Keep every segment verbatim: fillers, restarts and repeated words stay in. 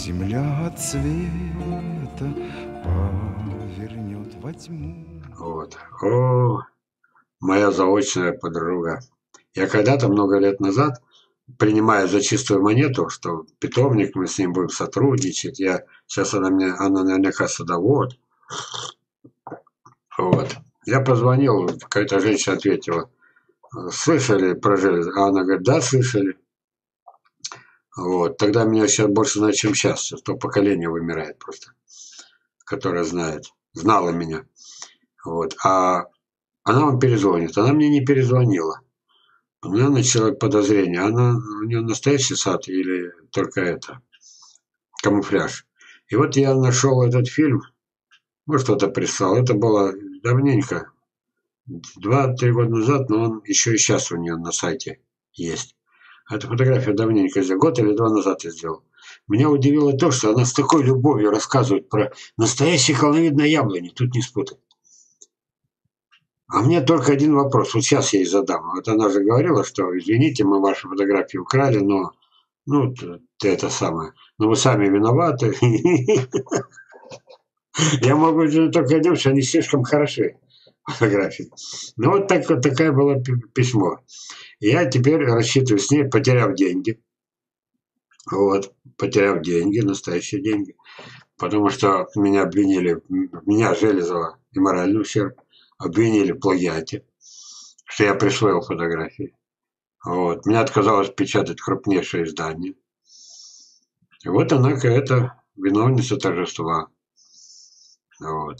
земля от света повернет во тьму. Вот. О, моя заочная подруга. Я когда-то много лет назад, принимая за чистую монету, что питомник, мы с ним будем сотрудничать, я сейчас она мне, она наверняка садовод. Вот. Я позвонил, какая-то женщина ответила: слышали про железо? А она говорит: да, слышали. Вот. Тогда меня сейчас больше знает, чем сейчас. Сейчас то поколение вымирает просто, которое знает, знало меня. Вот. А она вам перезвонит. Она мне не перезвонила. У меня начало подозрение. Она, у нее настоящий сад или только это, камуфляж. И вот я нашел этот фильм. Ну, что-то прислал. Это было давненько. Два-три года назад, но он еще и сейчас у нее на сайте есть. Эту фотографию давненько, год или два назад я сделал. Меня удивило то, что она с такой любовью рассказывает про настоящие колоновидные яблони. Тут не спутать. А мне только один вопрос. Вот сейчас я ей задам. Вот она же говорила, что извините, мы ваши фотографии украли, но ну, ты это самое. Но вы сами виноваты. Я могу только делать, что они слишком хороши. Фотографии. Ну вот, так, вот такое было письмо. Я теперь рассчитываю с ней, потеряв деньги. Вот. Потеряв деньги, настоящие деньги. Потому что меня обвинили, меня, Железова, и моральный ущерб, обвинили в плагиате, что я присвоил фотографии. Вот. Меня отказалось печатать крупнейшее издание. И вот она какая-то виновница торжества. Вот.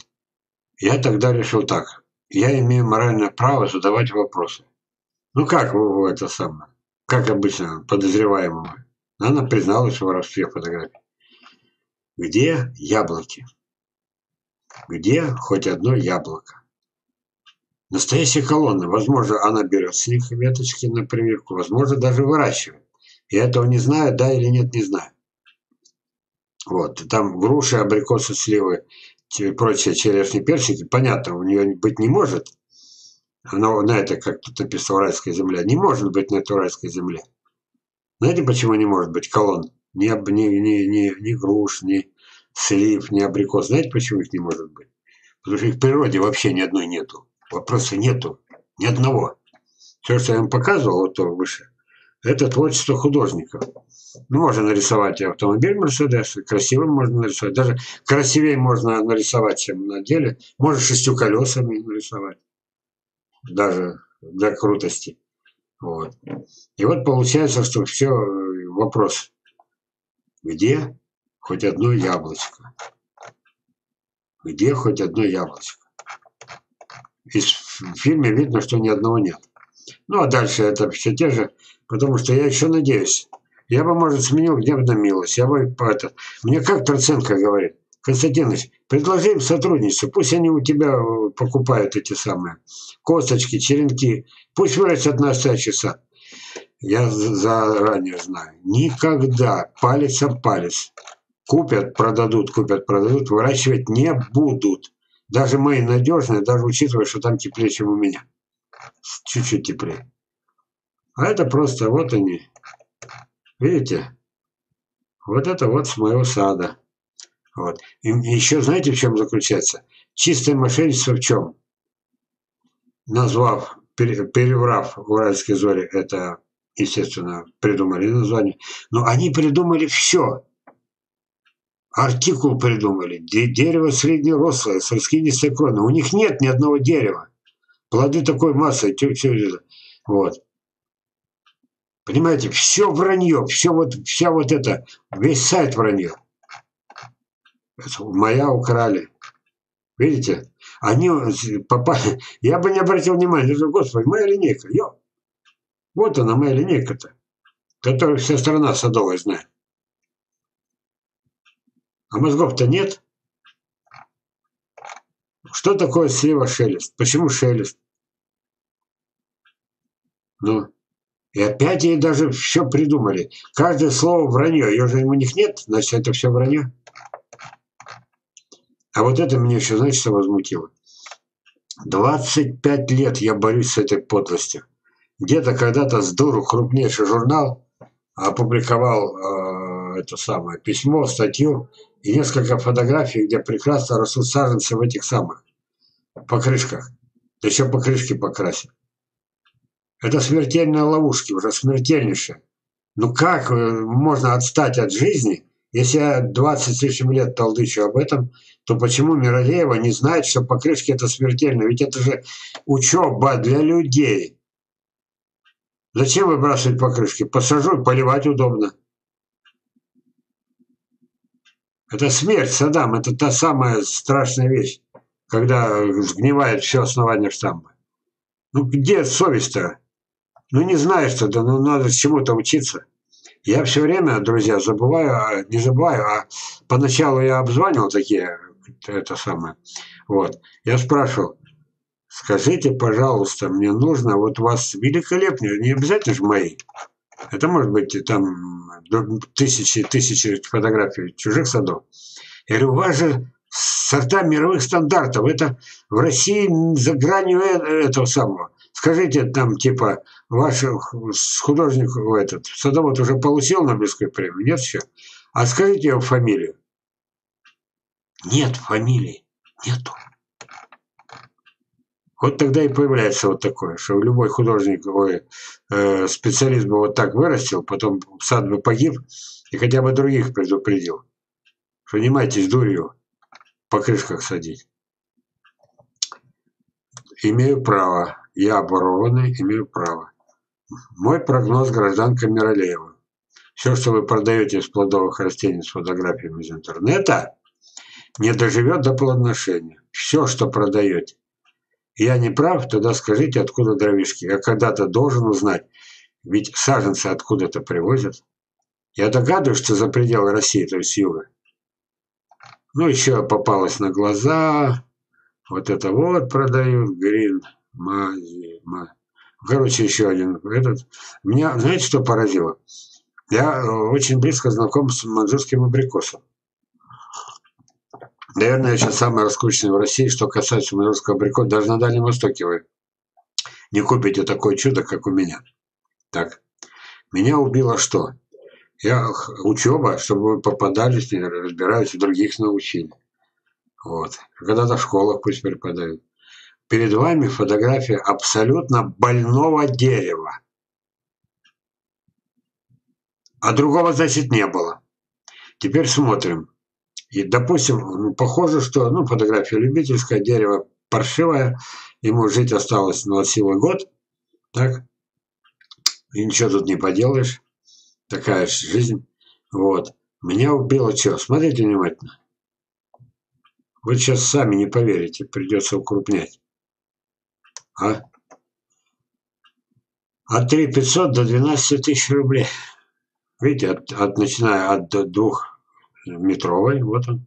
Я тогда решил так. Я имею моральное право задавать вопросы. Ну как вы это самое? Как обычно подозреваемому. Она призналась в воровстве фотографий. Где яблоки? Где хоть одно яблоко? Настоящие колонны. Возможно, она берет с них веточки на примерку. Возможно, даже выращивает. Я этого не знаю, да или нет, не знаю. Вот. Там груши, абрикосы, сливы и прочие черешни, персики. Понятно, у нее быть не может. Она на это, как тут написано, райская земля. Не может быть на этой райской земле. Знаете, почему не может быть колонн? Ни, ни, ни, ни, ни груш, ни слив, ни абрикос. Знаете, почему их не может быть? Потому что их в природе вообще ни одной нету. Вопроса нету. Ни одного. Все, что я вам показывал, вот то выше, это творчество художников. Ну, можно нарисовать автомобиль Мерседес, красивым можно нарисовать. Даже красивее можно нарисовать, чем на деле. Можно шестью колесами нарисовать. Даже для крутости. Вот. И вот получается, что все, вопрос. Где хоть одно яблочко? Где хоть одно яблочко? И в фильме видно, что ни одного нет. Ну, а дальше это все те же. Потому что я еще надеюсь. Я бы, может, сменил гнев на милость. Я бы, это, мне как Троценко говорит: Константинович, предложи им сотрудничество. Пусть они у тебя покупают эти самые косточки, черенки. Пусть вырастет настоящий сад. Я заранее знаю. Никогда палец о палец. Купят, продадут, купят, продадут. Выращивать не будут. Даже мои надежные, даже учитывая, что там теплее, чем у меня. Чуть-чуть теплее. А это просто вот они. Видите? Вот это вот с моего сада. Вот. И еще знаете, в чем заключается? Чистое мошенничество в чем? Назвав, переврав «Уральские зори», это, естественно, придумали название. Но они придумали все. Артикул придумали. Дерево среднерослое, с раскидистой кроной. У них нет ни одного дерева. Плоды такой массы. Вот. Понимаете, все вранье, все вот, вся вот это, весь сайт вранье. Моя украли. Видите? Они попали. Я бы не обратил внимания. Господи, моя линейка. Ё. Вот она, моя линейка-то, которую вся страна садовая знает. А мозгов-то нет. Что такое слива шелест? Почему шелест? Ну... И опять ей даже все придумали. Каждое слово вранье. Ее же у них нет, значит, это все вранье. А вот это меня еще, значит, возмутило. двадцать пять лет я борюсь с этой подлостью. Где-то когда-то с дуру крупнейший журнал опубликовал э, это самое письмо, статью и несколько фотографий, где прекрасно растут саженцы в этих самых покрышках. Да еще покрышки покрасят. Это смертельные ловушки, уже смертельнейшие. Ну как можно отстать от жизни, если я двадцать с лишним лет толдычу об этом, то почему Миралеева не знает, что покрышки это смертельно? Ведь это же учеба для людей. Зачем выбрасывать покрышки? Посажу, поливать удобно. Это смерть, Саддам, это та самая страшная вещь, когда сгнивает все основание штампа. Ну где совесть-то? Ну не знаешь тогда, ну надо чему-то учиться. Я все время, друзья, забываю, не забываю, а поначалу я обзванивал такие, это самое, вот. Я спрашивал, скажите, пожалуйста, мне нужно, вот у вас великолепные, не обязательно же мои, это может быть там тысячи, тысячи фотографий чужих садов. Я говорю, у вас же сорта мировых стандартов, это в России за гранью этого самого. Скажите, там, типа, ваш художник, этот, садовод уже получил Нобелевскую премию, нет еще? А скажите его фамилию. Нет фамилии, нету. Вот тогда и появляется вот такое, что любой художник, ой, э, специалист бы вот так вырастил, потом сад бы погиб и хотя бы других предупредил. Занимайтесь дурью, по крышках садить. Имею право. Я оборованный, имею право. Мой прогноз, гражданка Миралеева. Все, что вы продаете из плодовых растений с фотографиями из интернета, не доживет до плодоношения. Все, что продаете. Я не прав, тогда скажите, откуда дровишки. Я когда-то должен узнать. Ведь саженцы откуда-то привозят. Я догадываюсь, что за пределы России, то есть юга. Ну, еще попалось на глаза. Вот это вот продают. Грин. Короче, еще один этот. Меня, знаете, что поразило? Я очень близко знаком с маньчжурским абрикосом. Наверное, я сейчас самый раскрученный в России, что касается маньчжурского абрикоса. Даже на Дальнем Востоке вы не купите такое чудо, как у меня. Так. Меня убило что? Я учеба, чтобы вы попадались, не разбирались, других научили. Вот. Когда-то в школах пусть преподают. Перед вами фотография абсолютно больного дерева. А другого, значит, не было. Теперь смотрим. И, допустим, ну, похоже, что ну, фотография любительская, дерево паршивое. Ему жить осталось носивый год. Так? И ничего тут не поделаешь. Такая же жизнь. Вот. Меня убило что? Смотрите внимательно. Вы сейчас сами не поверите. Придется укрупнять. А? От три тысячи пятисот до двенадцати тысяч рублей. Видите, от, от, начиная от двухметровой, вот он,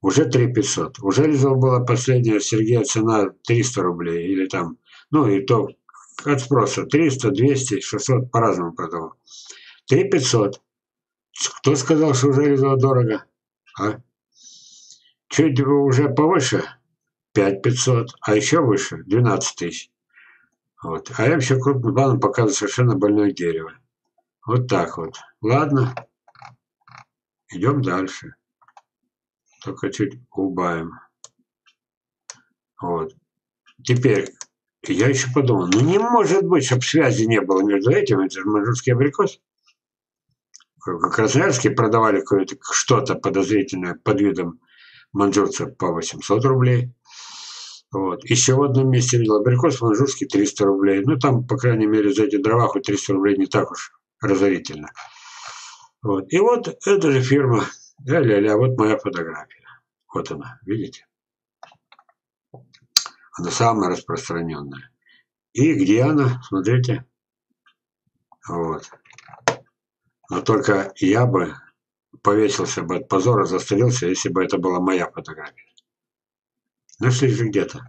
уже три тысячи пятьсот. У Железова была последняя, Сергея, цена триста рублей или там, ну и то от спроса триста, двести, шестьсот, по-разному продавал. три тысячи пятьсот. Кто сказал, что у Железова дорого? А? Чуть уже повыше? пять тысяч пятьсот, а еще выше двенадцать тысяч. Вот. А я еще крупным планом показываю совершенно больное дерево. Вот так вот. Ладно. Идем дальше. Только чуть убавим. Вот. Теперь я еще подумал, ну не может быть, чтобы связи не было между этим, это же маньчжурский абрикос. Как красноярские продавали что-то подозрительное под видом маньчжурца по восемьсот рублей. Вот. Еще в одном месте видел абрикос, маньчжурский триста рублей. Ну, там, по крайней мере, за эти дрова хоть триста рублей не так уж разорительно. Вот. И вот эта же фирма. Ля-ля-ля, вот моя фотография. Вот она, видите? Она самая распространенная. И где она? Смотрите. Вот. Но только я бы повесился бы от позора, застрелился, если бы это была моя фотография. Нашли же где-то.